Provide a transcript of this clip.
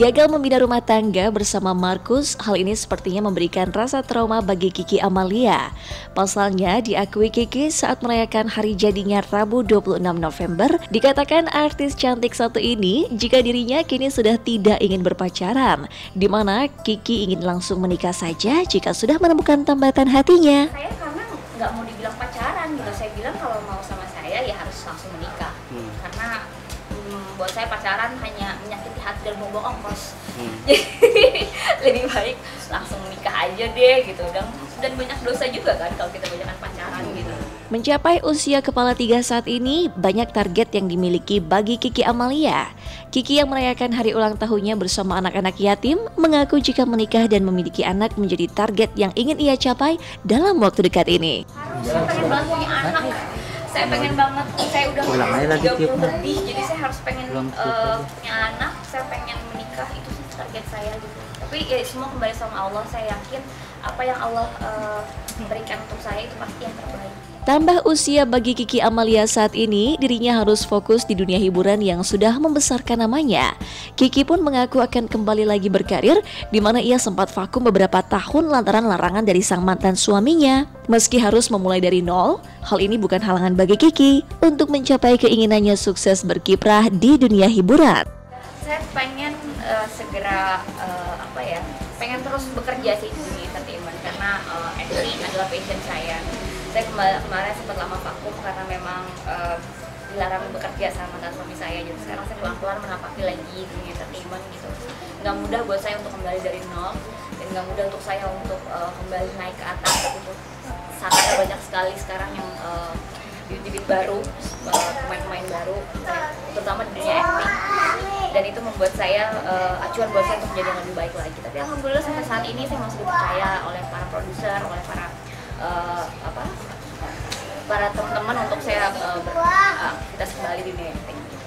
Gagal membina rumah tangga bersama Markus, hal ini sepertinya memberikan rasa trauma bagi Kiki Amalia. Pasalnya, diakui Kiki saat merayakan hari jadinya Rabu 26 November, dikatakan artis cantik satu ini jika dirinya kini sudah tidak ingin berpacaran, di mana Kiki ingin langsung menikah saja jika sudah menemukan tambatan hatinya. Saya karena nggak mau dibilang pacaran, gitu. Saya bilang kalau mau sama saya ya harus langsung menikah, karena buat saya pacaran hanya menyakiti hati dan membuang ongkos. Jadi lebih baik langsung menikah aja deh gitu, dan banyak dosa juga kan kalau kita banyakan pacaran gitu. Mencapai usia kepala tiga saat ini, banyak target yang dimiliki bagi Kiki Amalia. Kiki yang merayakan hari ulang tahunnya bersama anak-anak yatim mengaku jika menikah dan memiliki anak menjadi target yang ingin ia capai dalam waktu dekat ini. Saya pengen banget punya anak, saya pengen banget, saya udah 30 lebih, jadi saya harus pengen punya anak, saya pengen menikah, itu sih target saya gitu. Tapi ya semua kembali sama Allah, saya yakin apa yang Allah berikan untuk saya itu pasti yang terbaik. Tambah usia bagi Kiki Amalia saat ini, dirinya harus fokus di dunia hiburan yang sudah membesarkan namanya. Kiki pun mengaku akan kembali lagi berkarir, di mana ia sempat vakum beberapa tahun lantaran larangan dari sang mantan suaminya. Meski harus memulai dari nol, hal ini bukan halangan bagi Kiki untuk mencapai keinginannya sukses berkiprah di dunia hiburan. Saya pengen segera pengen terus bekerja sih di dunia entertainment, karena acting adalah passion saya. Saya kemarin sempat lama vakum karena memang dilarang bekerja sama mantan suami saya, jadi sekarang saya pelan-pelan menapaki lagi dunia entertainment gitu. Nggak mudah buat saya untuk kembali dari nol, dan nggak mudah untuk saya untuk kembali naik ke atas gitu. Sangat banyak sekali sekarang yang bibit-bibit baru, pemain-pemain baru, terutama di dunia acting, dan itu membuat saya acuan buat saya untuk menjadi yang lebih baik lagi. Tapi alhamdulillah sampai saat ini saya masih dipercaya oleh para produser, oleh para teman-teman untuk saya beraktivitas kembali di dunia acting.